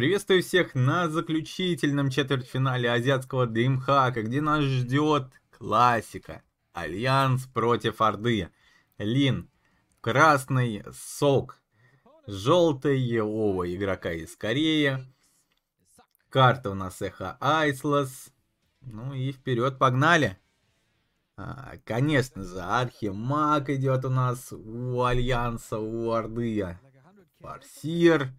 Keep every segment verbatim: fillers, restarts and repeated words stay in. Приветствую всех на заключительном четвертьфинале азиатского Деймхака, где нас ждет классика. Альянс против Орды. Лин, красный Сок, желтый оба игрока из Кореи. Карта у нас Эхо Айслас. Ну и вперед погнали. А, конечно же, Архимаг идет у нас у Альянса, у Орды. Фарсир.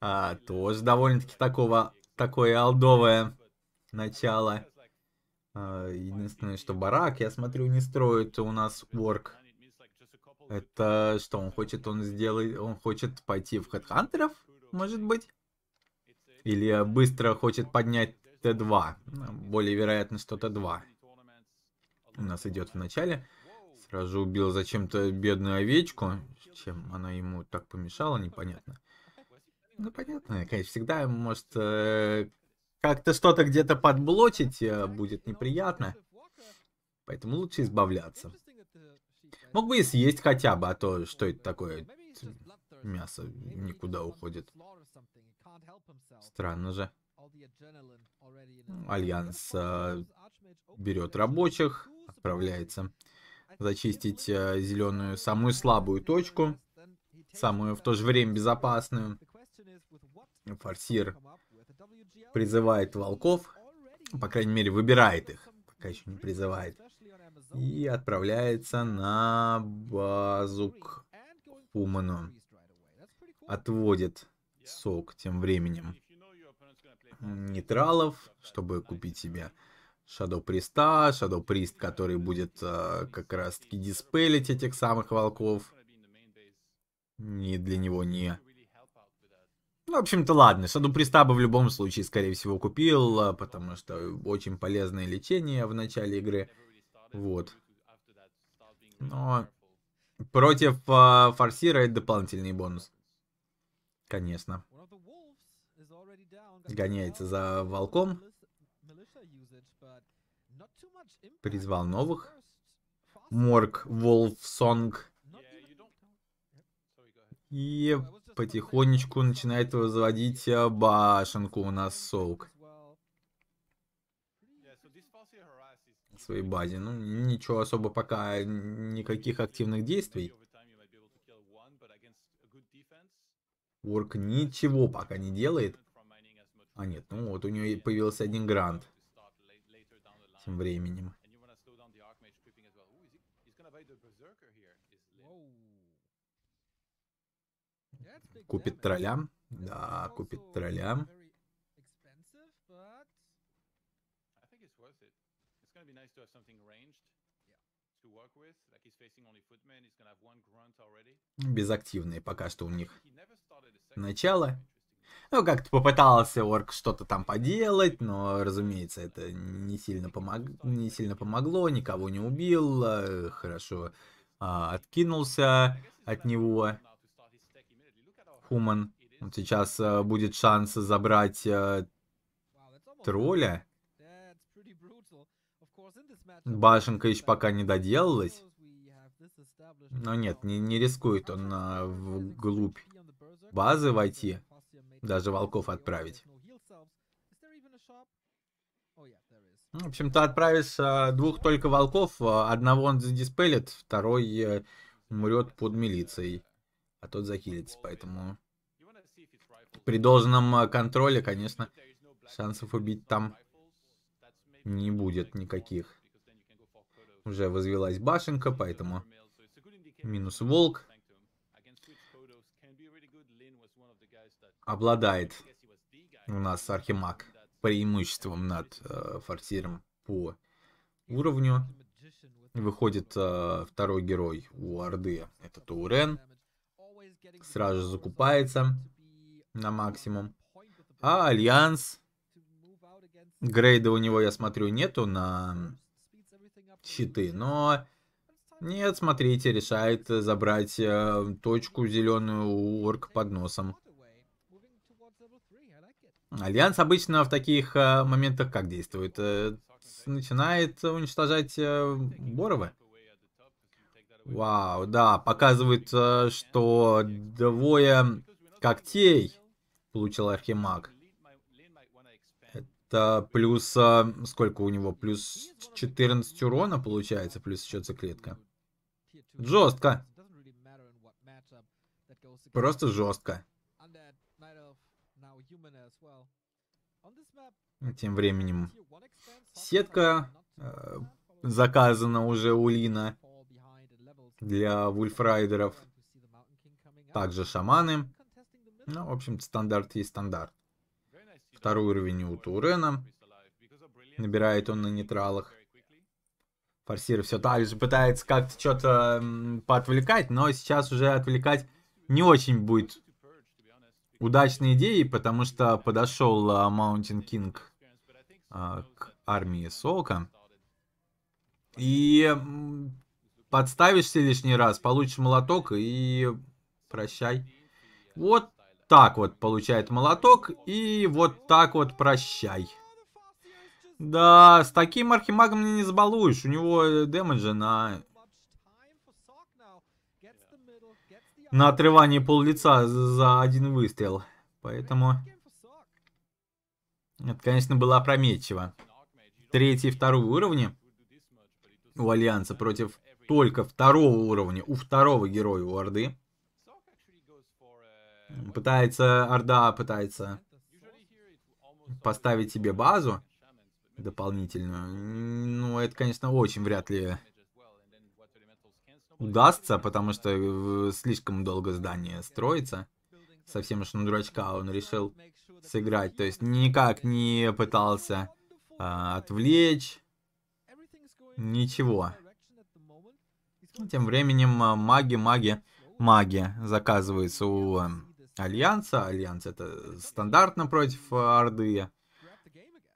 А, тоже довольно-таки такого, такое алдовое начало. А, единственное, что барак, я смотрю, не строит у нас орк. Это что он хочет, он сделает, он хочет пойти в хедхантеров, может быть? Или быстро хочет поднять тэ два. Более вероятно, что тэ два. У нас идет в начале. Сразу убил зачем-то бедную овечку. Чем она ему так помешала, непонятно. Ну, понятно, конечно, всегда может э, как-то что-то где-то подблочить, э, будет неприятно. Поэтому лучше избавляться. Мог бы и съесть хотя бы, а то что это такое? Мясо никуда уходит. Странно же. Альянс э, берет рабочих, отправляется зачистить э, зеленую, самую слабую точку, самую в то же время безопасную. Фарсир призывает волков, по крайней мере выбирает их, пока еще не призывает, и отправляется на базу к Уману. Отводит Сок тем временем нейтралов, чтобы купить себе Шадоу Приста, Шадоу Прист, который будет э, как раз таки диспелить этих самых волков. И для него не... Ну, в общем-то, ладно. Шадоу Приста бы в любом случае, скорее всего, купил, потому что очень полезное лечение в начале игры. Вот. Но против э, Фарсира это дополнительный бонус. Конечно. Гоняется за волком. Призвал новых. Морг, Волфсонг. И потихонечку начинает возводить башенку у нас Соук. В своей базе. Ну, ничего особо пока, никаких активных действий. Орк ничего пока не делает. А нет, ну вот у нее появился один грант. Тем временем. Купит тролля. Да, купит тролля. Безактивные пока что у них начало. Ну, как-то попытался орк что-то там поделать, но, разумеется, это не сильно, помог... не сильно помогло, никого не убил, хорошо а, откинулся от него. Хуман. Вот сейчас э, будет шанс забрать э, тролля. Башенка еще пока не доделалась. Но нет, не, не рискует он э, вглубь базы войти. Даже волков отправить. В общем-то, отправишь э, двух только волков. Одного он задиспелит, второй э, умрет под милицией. А тот захилится, поэтому при должном контроле, конечно, шансов убить там не будет никаких. Уже возвелась башенка, поэтому минус волк. Обладает у нас Архимаг преимуществом над э, Фарсиром по уровню. Выходит э, второй герой у Орды, это Таурен. Сразу закупается на максимум. А Альянс. Грейда у него, я смотрю, нету на щиты. Но нет, смотрите, решает забрать э, точку зеленую у орка под носом. Альянс обычно в таких э, моментах как действует? Э, начинает уничтожать э, Борова. Вау, да, показывает, что двое когтей получил Архимаг. Это плюс... Сколько у него? Плюс четырнадцать урона получается, плюс еще циклетка. Жестко. Просто жестко. Тем временем сетка э, заказана уже у Лина для вульфрайдеров. Также шаманы. Ну, в общем-то, стандарт есть стандарт. Второй уровень у Таурена. Набирает он на нейтралах. Фарсир все так же пытается как-то что-то поотвлекать, но сейчас уже отвлекать не очень будет удачной идеей, потому что подошел Mountain King а, к армии Сока. И подставишься лишний раз, получишь молоток и прощай. Вот так вот получает молоток и вот так вот прощай. Да, с таким архимагом не забалуешь. У него демеджа на... на отрывание пол лица за один выстрел. Поэтому... это, конечно, было опрометчиво. Третий и второй уровни у Альянса против только второго уровня у второго героя у Орды. Пытается... Орда пытается поставить себе базу дополнительную. Ну, это, конечно, очень вряд ли удастся, потому что слишком долго здание строится. Совсем уж на дурачка он решил сыграть. То есть никак не пытался а, отвлечь. Ничего. Тем временем маги, маги, маги заказывается у Альянса. Альянс это стандартно против Орды.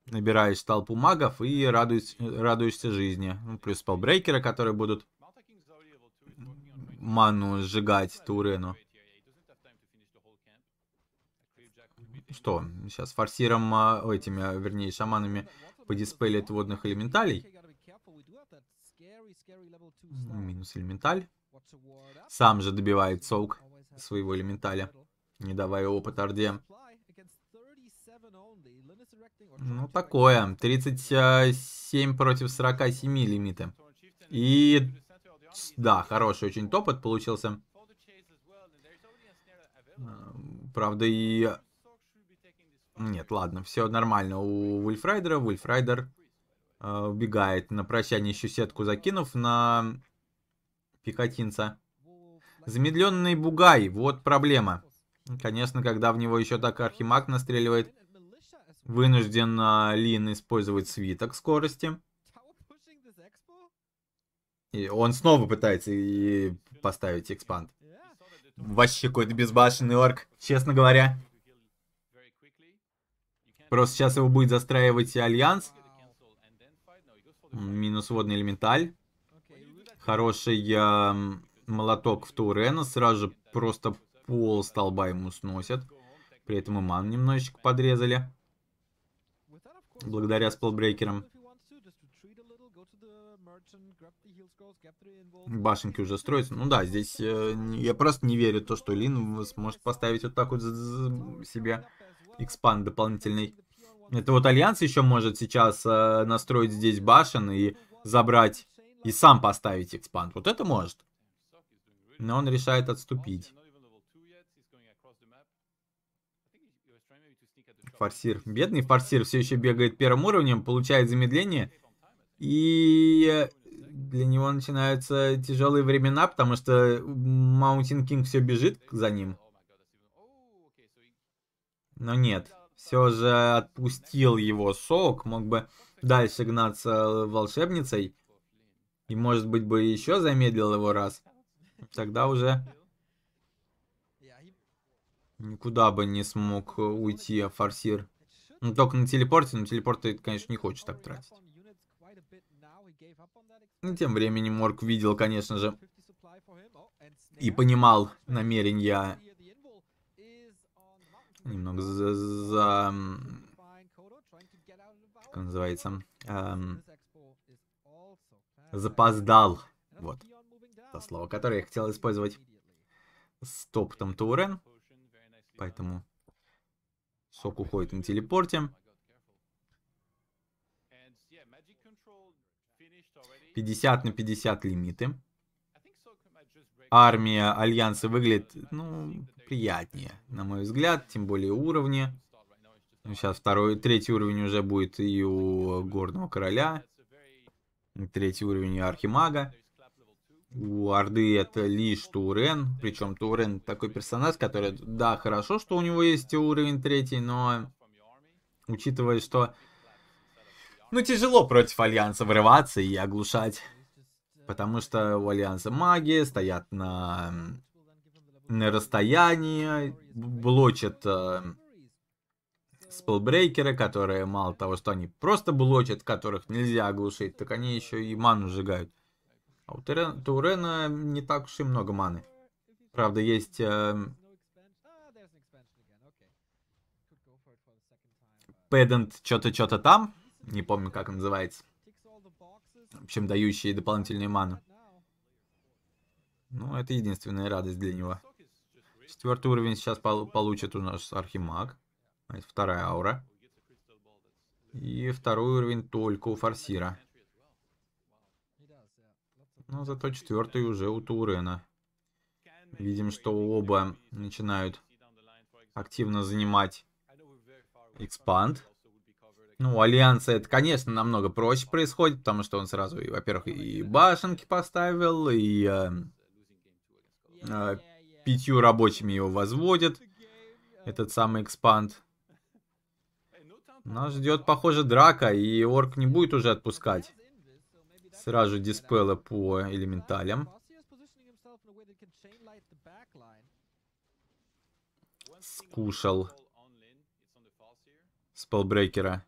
Набираешь толпу магов и радуешь, радуешься жизни. Ну, плюс спеллбрейкеры, которые будут ману сжигать Таурену. Что? Сейчас форсиром, этими, вернее, шаманами подиспелит водных элементалей. Минус элементаль. Сам же добивает Сок своего элементаля, не давая опыта Орде. Ну, такое. тридцать семь против сорок семь лимиты. И... да, хороший очень топот получился. Правда, и... нет, ладно, все нормально у Вульфрайдера. Вульфрайдер э, убегает на прощание, еще сетку закинув на пехотинца. Замедленный бугай, вот проблема. Конечно, когда в него еще так архимаг настреливает, вынужден Лин использовать свиток скорости. И он снова пытается и поставить экспанд. Вообще какой-то безбашенный орк, честно говоря. Просто сейчас его будет застраивать Альянс. Минус водный элементаль. Хороший э, молоток в Таурена. Сразу же просто пол столба ему сносят. При этом и ман немножечко подрезали. Благодаря спеллбрейкерам. Башенки уже строятся. Ну да, здесь э, я просто не верю в то, что Лин сможет поставить вот так вот себе экспанд дополнительный. Это вот Альянс еще может сейчас э, настроить здесь башен и забрать, и сам поставить экспанд. Вот это может. Но он решает отступить. Фарсир. Бедный фарсир все еще бегает первым уровнем, получает замедление. И для него начинаются тяжелые времена, потому что Mountain King все бежит за ним. Но нет, все же отпустил его Сок, мог бы дальше гнаться волшебницей. И может быть бы еще замедлил его раз. Тогда уже никуда бы не смог уйти форсир. Ну, только на телепорте, но телепорт ты, конечно, не хочешь так тратить. Ну, тем временем Морг видел, конечно же, и понимал намерения. Немного за... за как называется? Эм... Запоздал. Вот. То слово, которое я хотел использовать. С топотом Таурен. Поэтому Сок уходит на телепорте. пятьдесят на пятьдесят лимиты. Армия Альянса выглядит, ну, приятнее, на мой взгляд, тем более уровни. Сейчас второй, третий уровень уже будет и у Горного Короля. Третий уровень у Архимага. У Орды это лишь Таурен. Причем Таурен такой персонаж, который, да, хорошо, что у него есть уровень третий, но учитывая, что... Ну, тяжело против Альянса врываться и оглушать. Потому что у Альянса маги стоят на, на расстоянии, блочат э, спеллбрейкеры, которые мало того, что они просто блочат, которых нельзя оглушить, так они еще и ману сжигают. А у Таурена не так уж и много маны. Правда, есть... Э, педант что-то, что-то там. Не помню, как он называется. В общем, дающие дополнительную ману. Ну, это единственная радость для него. Четвертый уровень сейчас пол получит у нас Архимаг. Это вторая аура. И второй уровень только у Фарсира. Но зато четвертый уже у Таурена. Видим, что оба начинают активно занимать экспанд. Ну, у Альянса это, конечно, намного проще происходит, потому что он сразу, во-первых, и башенки поставил, и э, э, пятью рабочими его возводят, этот самый экспанд. Нас ждет, похоже, драка, и орк не будет уже отпускать. Сразу диспелы по элементалям. Скушал спеллбрейкера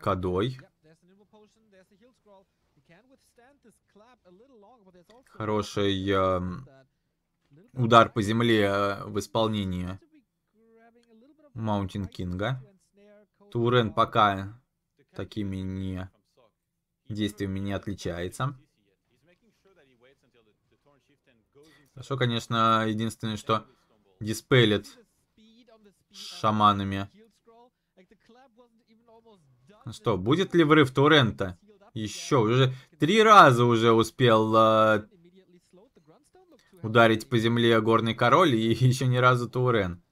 кодой. Хороший э, удар по земле э, в исполнении Mountain King. Таурен пока такими не действиями не отличается. Хорошо, конечно, единственное, что диспелит шаманами. Ну что, будет ли врыв Таурена? Еще уже три раза уже успел э, ударить по земле Горный Король и еще ни разу Таурен.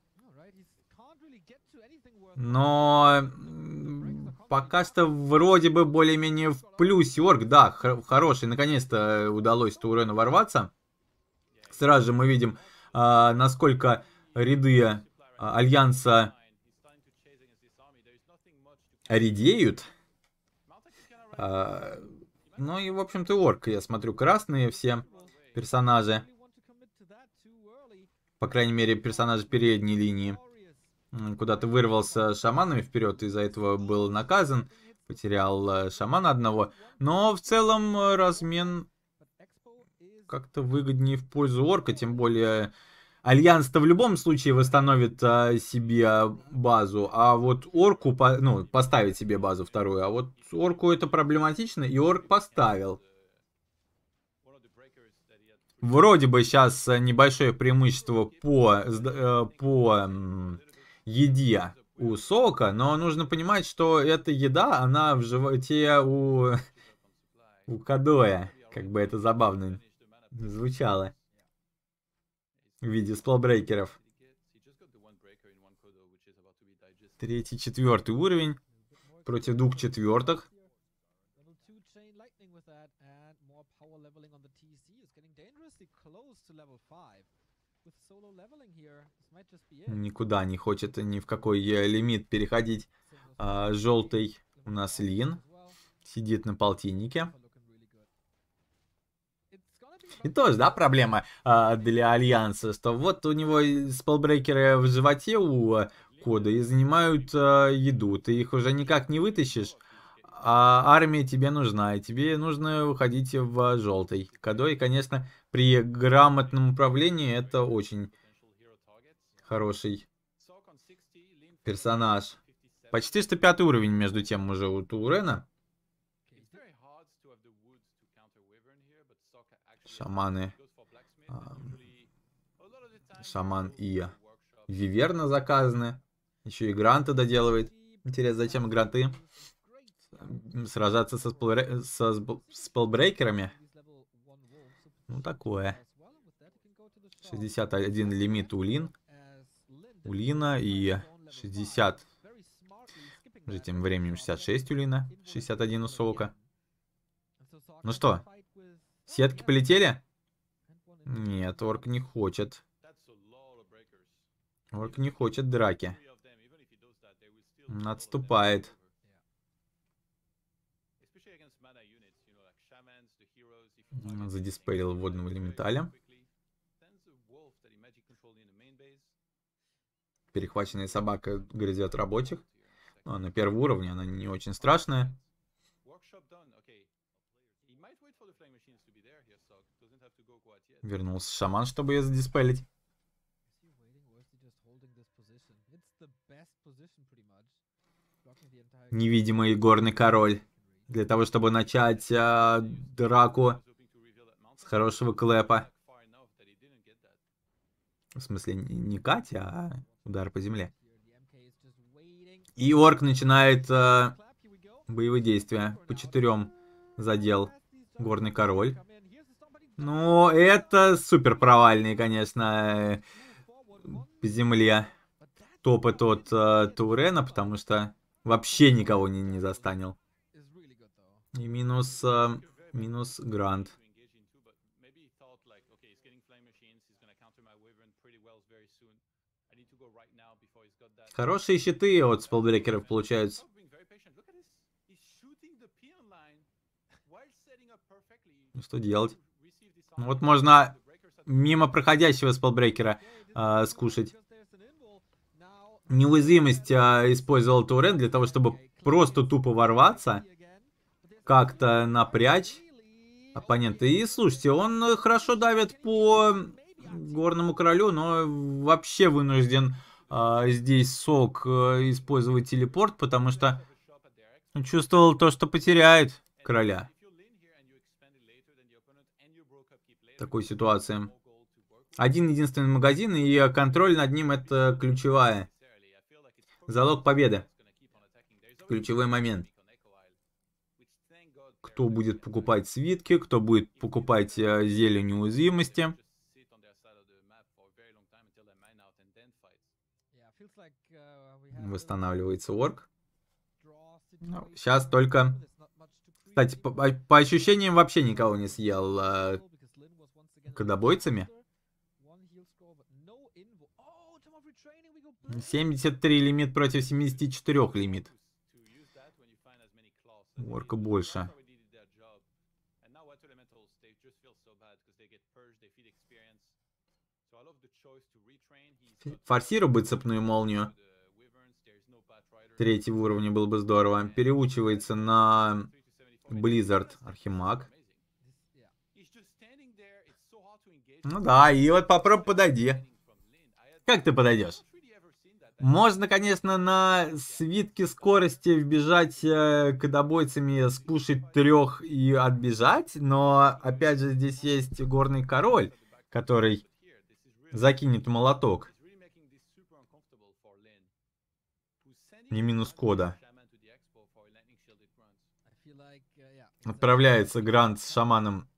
Но пока что вроде бы более-менее в плюсе орк, да, хороший. Наконец-то удалось Таурену ворваться. Сразу же мы видим, э, насколько ряды э, Альянса редеют. А, ну и, в общем-то, орк. Я смотрю, красные все персонажи. По крайней мере, персонажи передней линии. Куда-то вырвался шаманами вперед, из-за этого был наказан. Потерял шамана одного. Но в целом размен как-то выгоднее в пользу орка. Тем более, Альянс-то в любом случае восстановит а, себе базу, а вот орку, по, ну, поставить себе базу вторую, а вот орку это проблематично, и орк поставил. Вроде бы сейчас небольшое преимущество по, по еде у Сока, но нужно понимать, что эта еда, она в животе у, у Кадоя, как бы это забавно звучало. В виде спеллбрейкеров. Третий, четвертый уровень. Против двух четвертых. Никуда не хочет ни в какой лимит переходить. А, желтый у нас Лин. Сидит на полтиннике. И тоже, да, проблема а, для Альянса, что вот у него спеллбрейкеры в животе у кода и занимают а, еду. Ты их уже никак не вытащишь, а армия тебе нужна, и тебе нужно уходить в желтый. Кодой, конечно, при грамотном управлении это очень хороший персонаж. Почти что пятый уровень, между тем, уже у Таурена. Шаманы, шаман и Виверна заказаны. Еще и Гранта доделывает. Интересно, зачем Гранты? Сражаться со, спл... со спеллбрейкерами? Ну, такое. шестьдесят один лимит у Лин. У Лина и шестьдесят. Уже тем временем шестьдесят шесть у Лина. шестьдесят один у Сока. Ну что, сетки полетели? Нет, орк не хочет. Орк не хочет драки. Он отступает. Он задиспелил водного элементаля. Перехваченная собака грызет рабочих. Но на первом уровне она не очень страшная. Вернулся шаман, чтобы ее задиспелить. Невидимый горный король. Для того, чтобы начать э, драку с хорошего клэпа. В смысле, не Катя, а удар по земле. И орк начинает э, боевые действия. По четырем задел горный король. Ну, это супер провальный, конечно, по земле топот от э, Таурена, потому что вообще никого не, не застанил. И минус, э, минус Грант. Хорошие щиты от спеллбрейкеров получаются. Ну, что делать? Вот можно мимо проходящего спеллбрейкера э, скушать. Неуязвимость э, использовал Таурен для того, чтобы просто тупо ворваться, как-то напрячь оппонента. И слушайте, он хорошо давит по горному королю, но вообще вынужден э, здесь Сок э, использовать телепорт, потому что чувствовал то, что потеряет короля. Такой ситуации. Один единственный магазин, и контроль над ним — это ключевая. Залог победы. Ключевой момент. Кто будет покупать свитки, кто будет покупать зелье неуязвимости. Восстанавливается орк. Ну, сейчас только... Кстати, по, по ощущениям вообще никого не съел. Кодобойцами. семьдесят три лимит против семидесяти четырёх лимит. Орка больше. Фарсиру бы цепную молнию. Третьего уровня было бы здорово. Переучивается на Близзард Архимаг. Ну да, и вот попробуй подойди. Как ты подойдешь? Можно, конечно, на свитке скорости вбежать э, кодобойцами, спушить трех и отбежать, но, опять же, здесь есть горный король, который закинет молоток. Не минус кода. Отправляется Грант с шаманом,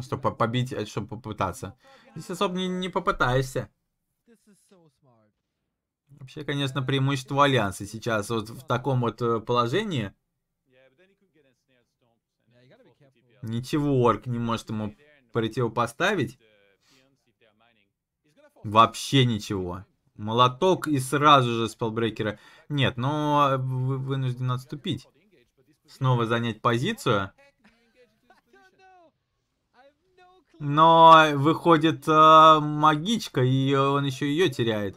чтобы побить, чтобы попытаться. Здесь особо не, не попытаешься. Вообще, конечно, преимущество Альянса сейчас вот в таком вот положении. Ничего орк не может ему противопоставить. Вообще ничего. Молоток и сразу же спеллбрейкера. Нет, но вынужден отступить. Снова занять позицию. Но выходит э, магичка, и он еще ее теряет.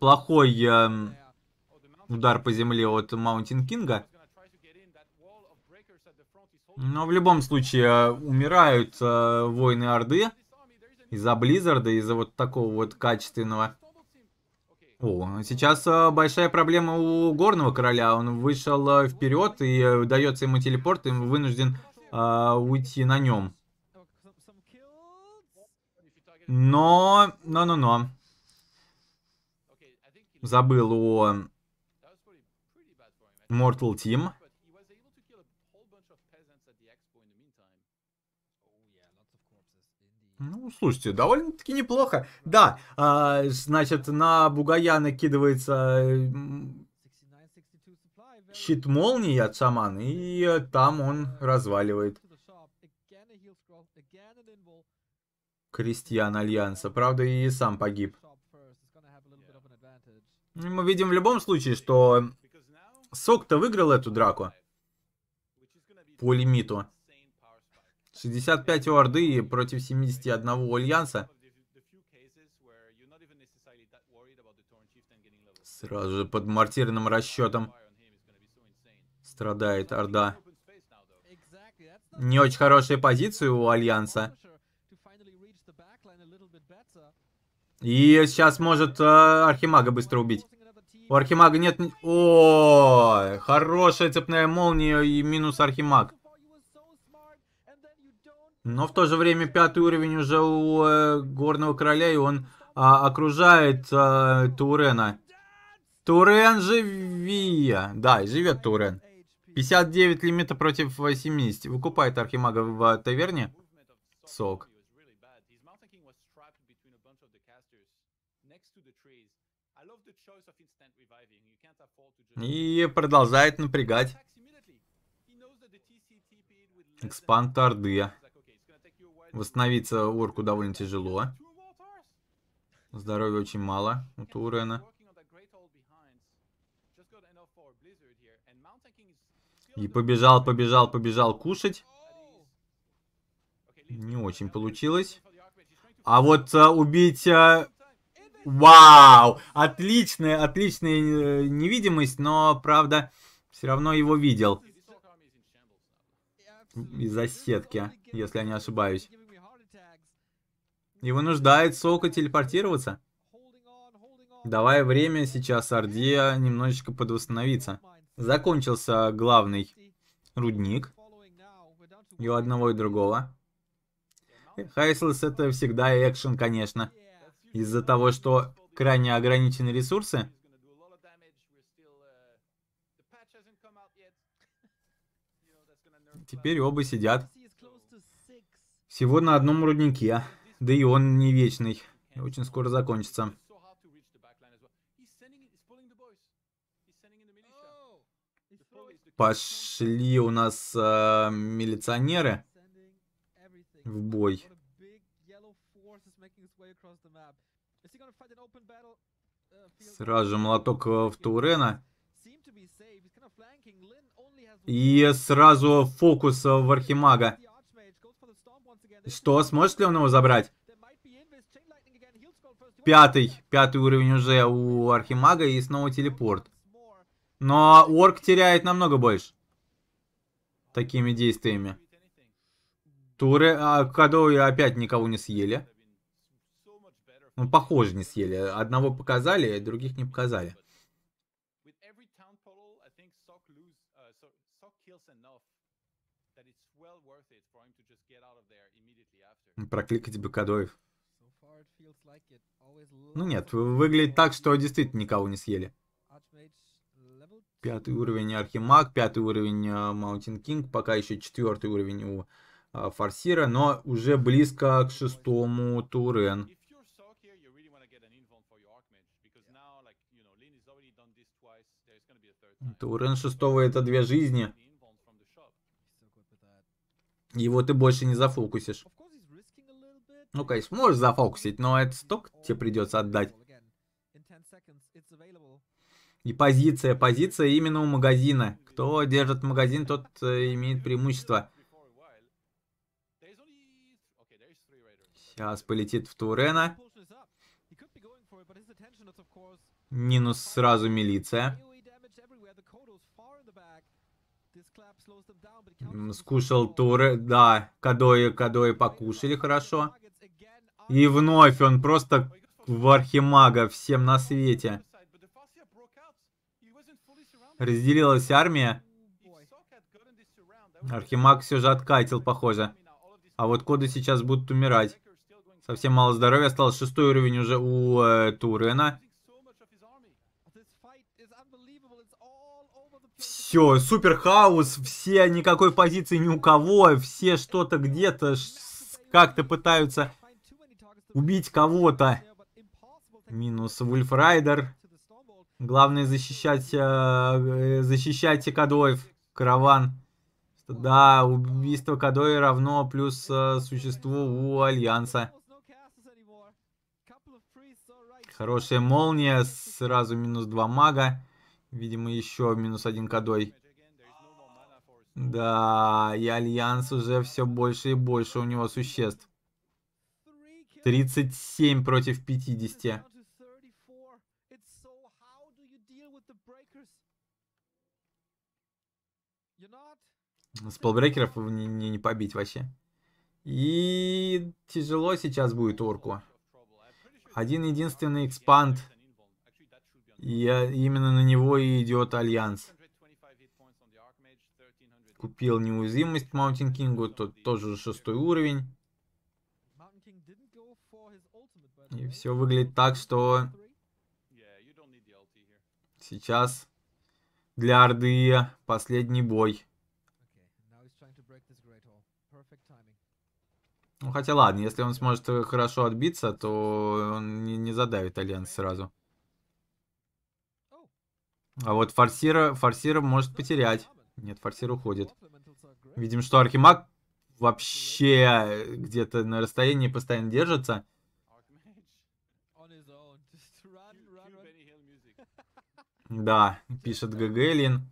Плохой э, удар по земле от Mountain King. Но в любом случае э, умирают э, воины Орды из-за Близзарда, из-за вот такого вот качественного. О, сейчас э, большая проблема у горного короля. Он вышел э, вперед, и э, дается ему телепорт, и вынужден э, уйти на нем. Но... Но-но-но. Забыл о... Mortal Team. Ну, слушайте, довольно-таки неплохо. Да, а, значит, на бугая накидывается щит молнии от шамана, и там он разваливает крестьян Альянса. Правда, и сам погиб. И мы видим в любом случае, что Сок-то выиграл эту драку по лимиту. шестьдесят пять у Орды против семидесяти одного у Альянса. Сразу же под мортирным расчетом страдает Орда. Не очень хорошая позиция у Альянса. И сейчас может э, Архимага быстро убить. У Архимага нет... О, хорошая цепная молния и минус Архимаг. Но в то же время пятый уровень уже у э, Горного Короля, и он а, окружает а, Таурена. Таурен, живи! Да, живет Таурен. пятьдесят девять лимита против семидесяти. Выкупает Архимага в таверне. Сок. И продолжает напрягать экспанд Орды. Восстановиться орку довольно тяжело. Здоровья очень мало у Таурена. И побежал, побежал, побежал кушать. Не очень получилось. А вот а, убить... А... Вау! Отличная, отличная невидимость, но, правда, все равно его видел. Из-за сетки, если я не ошибаюсь. И вынуждает Сока телепортироваться. Давая время сейчас Орде немножечко подвосстановиться. Закончился главный рудник. И у одного, и другого. Хайслес — это всегда экшен, конечно. Из-за того, что крайне ограничены ресурсы. Теперь оба сидят всего на одном руднике. Да и он не вечный. Очень скоро закончится. Пошли у нас э, милиционеры в бой. Сразу же молоток в Таурена. И сразу фокус в Архимага. Что, сможет ли он его забрать? Пятый. Пятый уровень уже у Архимага, и снова телепорт. Но орк теряет намного больше такими действиями. Туры... А, Кадои опять никого не съели. Ну, похоже, не съели. Одного показали, других не показали. Прокликать бы Кадоев. Ну нет, выглядит так, что действительно никого не съели. Пятый уровень Архимаг, пятый уровень Mountain King, пока еще четвертый уровень у а, Фарсира, но уже близко к шестому Таурен. Таурен шестого — это две жизни. Его ты больше не зафокусишь. Ну, конечно, можешь зафокусить, но это столько тебе придется отдать. И позиция, позиция именно у магазина. Кто держит магазин, тот имеет преимущество. Сейчас полетит в Таурена. Минус сразу милиция. Скушал Таурен, да, Кадои, Кадои покушали хорошо. И вновь он просто в Архимага всем на свете. Разделилась армия. Архимаг все же откатил, похоже. А вот коды сейчас будут умирать. Совсем мало здоровья. Осталось шестой уровень уже у э, Таурена. Все, супер хаос. Все, никакой позиции ни у кого. Все что-то где-то как-то пытаются убить кого-то. Минус Вульфрайдер. Главное защищать, э, защищать Кадоев. Караван. Да, убийство Кадои равно плюс э, существу у Альянса. Хорошая молния. Сразу минус два мага. Видимо, еще минус один Кадой. Да, и Альянс уже все больше и больше у него существ. тридцать семь против пятидесяти. Спеллбрейкеров мне не, не побить вообще. И тяжело сейчас будет орку. Один-единственный экспанд. И именно на него и идет Альянс. Купил неуязвимость Mountain King. Тут тоже шестой уровень. И все выглядит так, что сейчас для Орды последний бой. Ну хотя ладно, если он сможет хорошо отбиться, то он не, не задавит Альянс сразу. А вот Фарсира, Фарсира может потерять. Нет, Фарсир уходит. Видим, что Архимаг вообще где-то на расстоянии постоянно держится. Да, пишет ГГ Лин.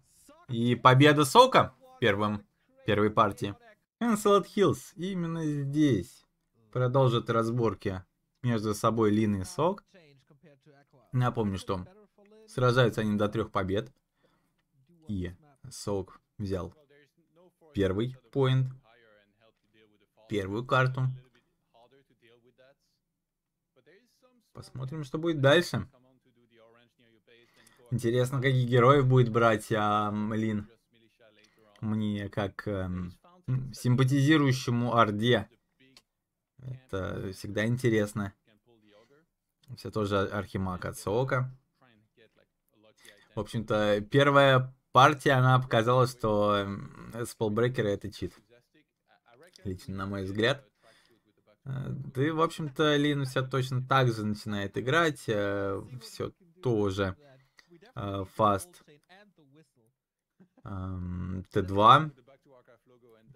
И победа Сока в первом, первой партии. Сансет Хиллс именно здесь продолжит разборки между собой Лин и Сок. Напомню, что сражаются они до трех побед. И Сок взял первый поинт, первую карту. Посмотрим, что будет дальше. Интересно, каких героев будет брать а, Лин. Мне как а, симпатизирующему Орде. Это всегда интересно. Все тоже Архимаг от Сока. В общем-то, первая партия, она показала, что Спеллбрейкеры это чит. Лично, на мой взгляд. Да и, в общем-то, Лин все точно так же начинает играть. Все тоже фаст тэ два.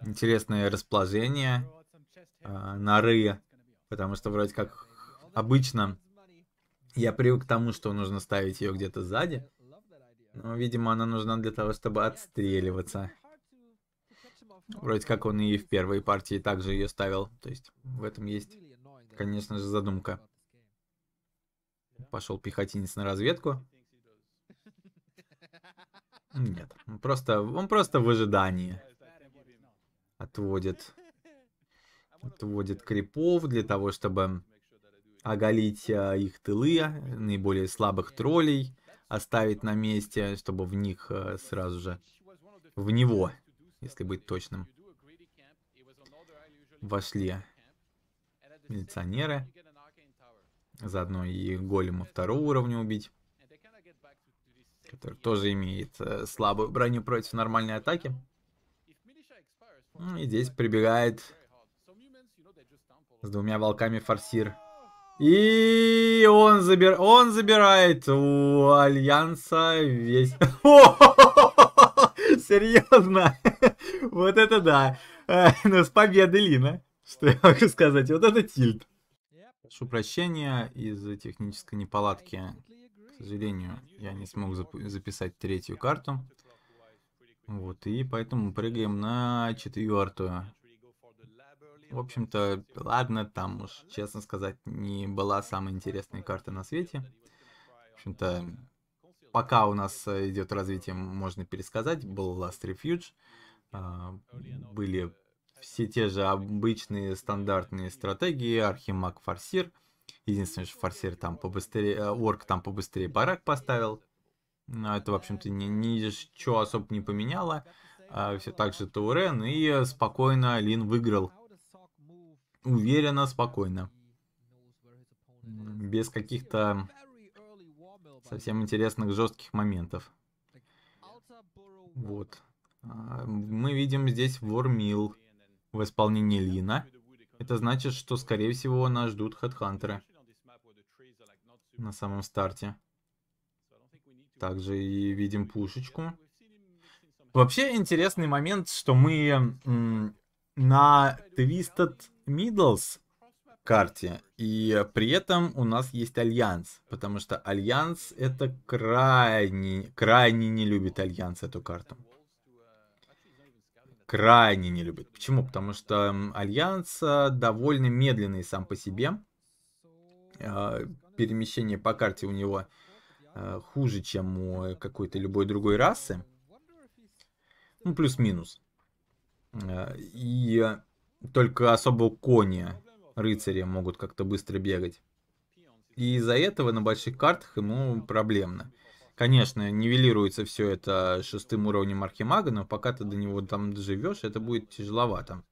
Интересное расположение норы. Потому что, вроде как, обычно я привык к тому, что нужно ставить ее где-то сзади. Но, видимо, она нужна для того, чтобы отстреливаться. Вроде как он и в первой партии также ее ставил. То есть в этом есть, конечно же, задумка. Пошел пехотинец на разведку. Нет, он просто, он просто в ожидании. Отводит, отводит крипов для того, чтобы оголить их тылы, наиболее слабых троллей оставить на месте, чтобы в них сразу же, в него, если быть точным, вошли милиционеры. Заодно и голема второго уровня убить, который тоже имеет слабую броню против нормальной атаки. И здесь прибегает с двумя волками Фарсир. И он, забир... он забирает у Альянса весь... Серьезно? Вот это да. Ну, с победой Лина. Что я могу сказать? Вот это тильт. Прошу прощения из-за технической неполадки. К сожалению, я не смог записать третью карту. Вот, и поэтому прыгаем на четвертую. В общем-то, ладно, там уж, честно сказать, не была самая интересная карта на свете. В общем-то, пока у нас идет развитие, можно пересказать. Был Last Refuge. Были все те же обычные стандартные стратегии. Архимаг, Фарсир. Единственное, что Фарсир там побыстрее, орк там побыстрее барак поставил. Но это, в общем-то, ничего особо не поменяло. Все так же Таурен. И спокойно Лин выиграл. Уверенно, спокойно. без каких-то совсем интересных жестких моментов. Вот. Мы видим здесь Вормил в исполнении Лина. Это значит, что, скорее всего, нас ждут хедхантеры на самом старте. Также и видим пушечку. Вообще интересный момент, что мы на Twisted Middles карте, и при этом у нас есть Альянс, потому что Альянс это крайне, крайне не любит Альянс эту карту. Крайне не любит. Почему? Потому что Альянс довольно медленный сам по себе. Перемещение по карте у него хуже, чем у какой-то любой другой расы. Ну, плюс-минус. И только особо кони, рыцари могут как-то быстро бегать. И из-за этого на больших картах ему проблемно. Конечно, нивелируется все это шестым уровнем Архимага, но пока ты до него там доживешь, это будет тяжеловато.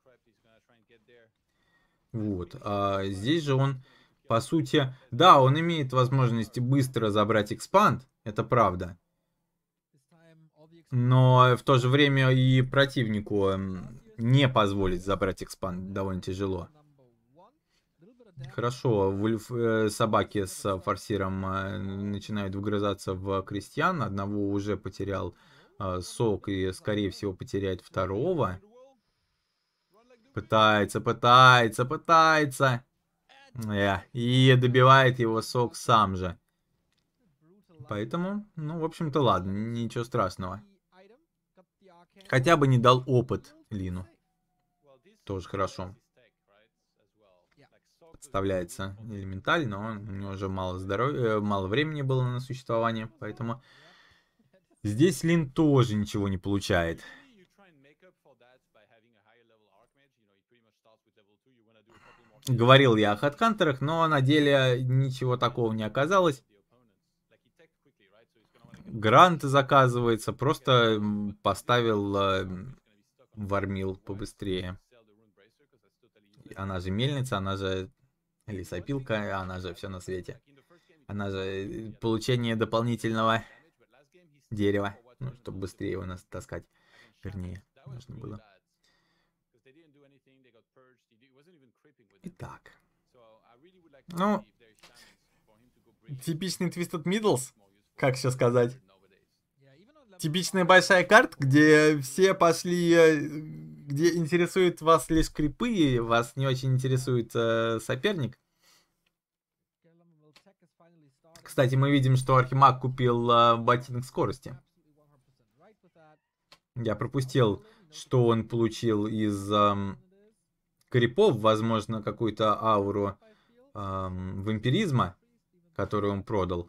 Вот. А здесь же он, по сути... Да, он имеет возможность быстро забрать экспанд, это правда. Но в то же время и противнику не позволить забрать экспанд довольно тяжело. Хорошо, вульф, э, собаки с фарсиром э, начинают вгрызаться в крестьян. Одного уже потерял э, Сок и, скорее всего, потеряет второго. Пытается, пытается, пытается. Э, и добивает его Сок сам же. Поэтому, ну, в общем-то, ладно, ничего страшного. Хотя бы не дал опыт Лину. Тоже хорошо. Подставляется элементаль, но у него уже мало здоровья, мало времени было на существование, поэтому здесь Лин тоже ничего не получает. Говорил я о хедхантерах, но на деле ничего такого не оказалось. Грант заказывается, просто поставил Вормил побыстрее. Она же мельница, она же лесопилка, она же все на свете. Она же получение дополнительного дерева, ну, чтобы быстрее его нас таскать. Вернее, нужно было. Итак. Ну, типичный Twisted Middles, как еще сказать. Типичная большая карта, где все пошли... Где интересует вас лишь крипы, и вас не очень интересует э, соперник. Кстати, мы видим, что Архимаг купил э, ботинок скорости. Я пропустил, что он получил из э, крипов, возможно, какую-то ауру э, вампиризма, которую он продал.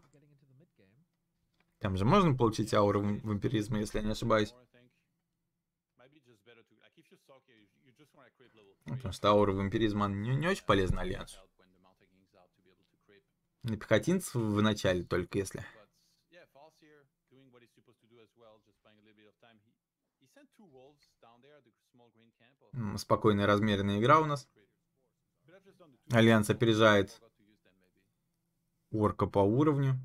Там же можно получить ауру вампиризма, если я не ошибаюсь. Потому что аура вампиризма не, не очень полезна Альянсу. На пехотинцев в начале только если. Спокойная размеренная игра у нас. Альянс опережает орка по уровню.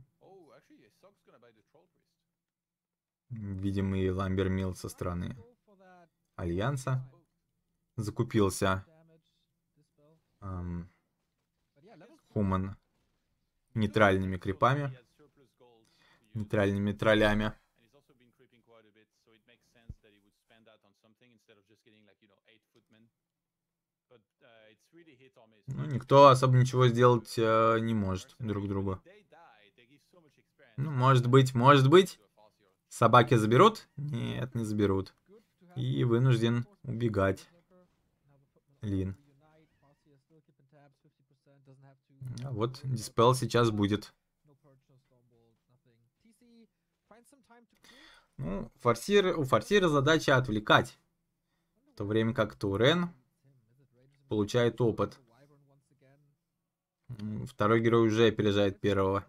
Видим и Ламбермилл со стороны Альянса. Закупился эм, Хуман нейтральными крипами, нейтральными троллями. Ну, никто особо ничего сделать э, не может друг другу. Ну, может быть, может быть. Собаки заберут? Нет, не заберут. И вынужден убегать Лин. А вот диспел сейчас будет. Ну, форсир, у форсира задача отвлекать. В то время как Таурен получает опыт. Второй герой уже опережает первого.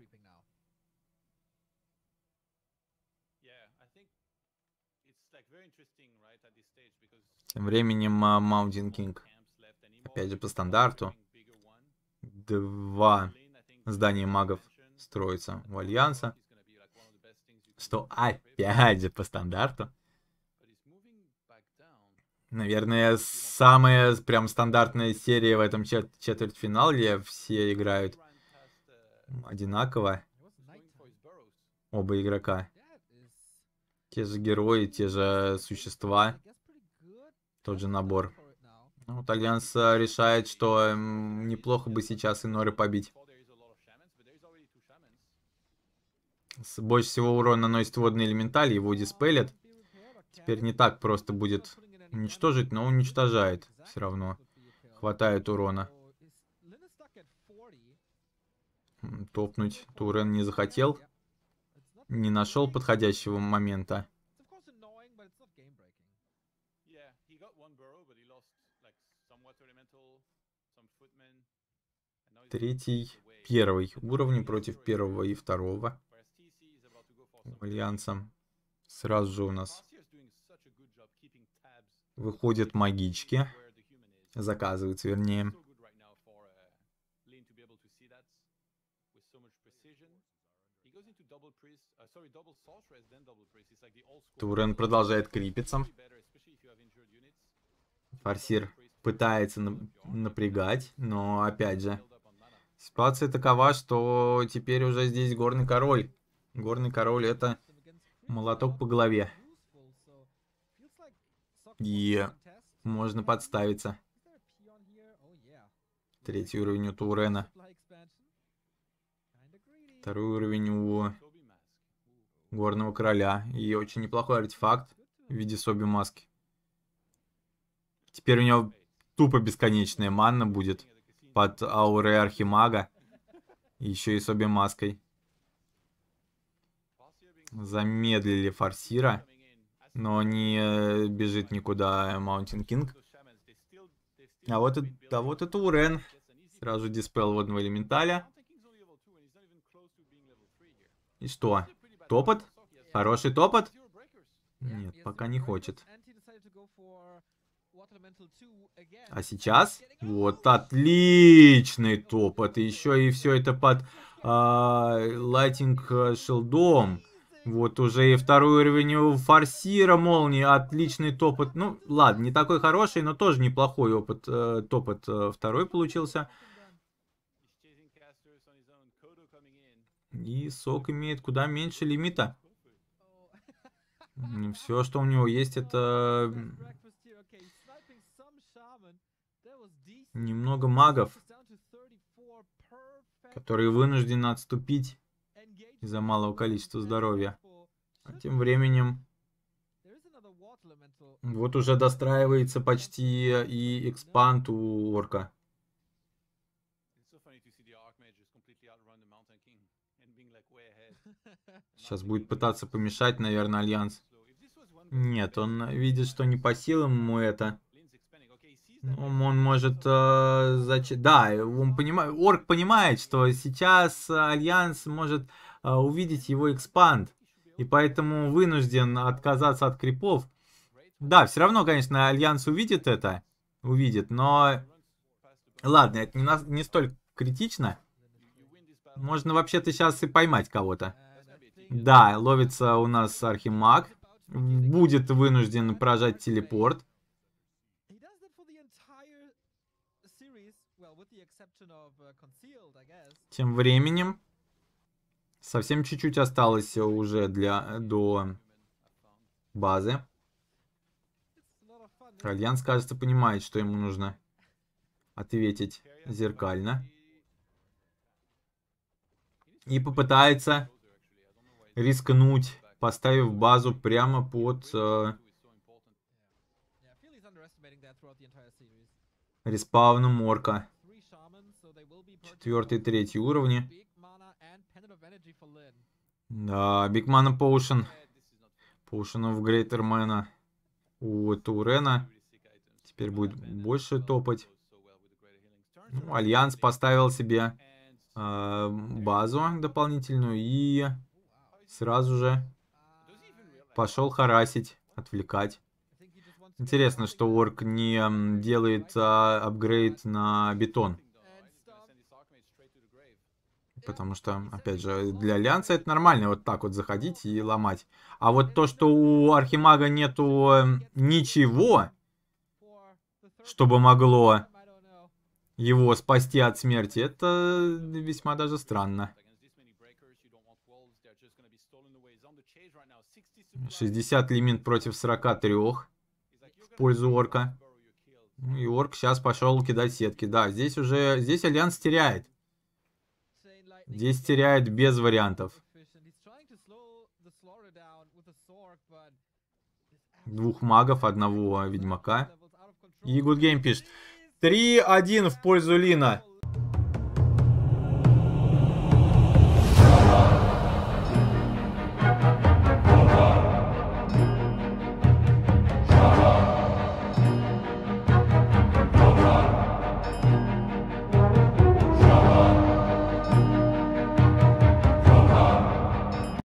Тем временем Mountain King. Опять же, по стандарту. Два здание магов строится у Альянса, что опять же по стандарту. Наверное, самая прям стандартная серия в этом чет четвертьфинале. Все играют одинаково. Оба игрока. Те же герои, те же существа. Тот же набор. Ну, вот Альянс решает, что неплохо бы сейчас и Норы побить. Больше всего урон наносит водный элементаль, его диспелят. Теперь не так просто будет уничтожить, но уничтожает все равно. Хватает урона. Топнуть Таурен не захотел. Не нашел подходящего момента. Третий, первый уровни против первого и второго. Альянсом сразу же у нас выходят магички, заказываются, вернее. Таурен продолжает крипиться. Фарсир пытается напрягать, но опять же. Ситуация такова, что теперь уже здесь горный король. Горный король — это молоток по голове. И можно подставиться. Третий уровень у Таурена. Второй уровень у горного короля. И очень неплохой артефакт в виде соби маски. Теперь у него тупо бесконечная манна будет. Под аурой Архимага. Еще и с обе маской. Замедлили Фарсира. Но не бежит никуда Mountain King. А вот это, а вот это Таурен. Сразу диспел водного элементаля. И что? Топот? Хороший топот? Нет, пока не хочет. А сейчас вот отличный топот. Еще и все это под лайтинг э, шилдом. Вот уже и второй уровень у Фарсира молнии. Отличный топот. Ну ладно, не такой хороший, но тоже неплохой опыт. Э, топот э, второй получился. И Сок имеет куда меньше лимита. Все, что у него есть, это... Немного магов, которые вынуждены отступить из-за малого количества здоровья. А тем временем вот уже достраивается почти и экспанд у орка. Сейчас будет пытаться помешать, наверное, Альянс. Нет, он видит, что не по силам ему это. Он может... Э, зач... Да, он понимает, орк понимает, что сейчас Альянс может э, увидеть его экспанд. И поэтому вынужден отказаться от крипов. Да, все равно, конечно, Альянс увидит это. Увидит, но... Ладно, это не, на... не столь критично. Можно вообще-то сейчас и поймать кого-то. Да, ловится у нас Архимаг. Будет вынужден прожать телепорт. Тем временем совсем чуть-чуть осталось уже для, до базы. Альянс, кажется, понимает, что ему нужно ответить зеркально. И попытается рискнуть, поставив базу прямо под э, респауном орка. Четвертый, третий уровни. Да, Big Mana Potion. Potion of Greater Mana у Таурена. Теперь будет больше топать. Ну, Альянс поставил себе э, базу дополнительную и сразу же пошел харасить, отвлекать. Интересно, что орк не делает а, апгрейд на бетон. Потому что, опять же, для Альянса это нормально вот так вот заходить и ломать. А вот то, что у Архимага нету ничего, чтобы могло его спасти от смерти, это весьма даже странно. шестьдесят лимит против сорока трёх в пользу орка. И орк сейчас пошел кидать сетки. Да, здесь уже... Здесь Альянс теряет. Здесь теряет без вариантов. Двух магов, одного ведьмака. И Good Game пишет. три один в пользу Лина.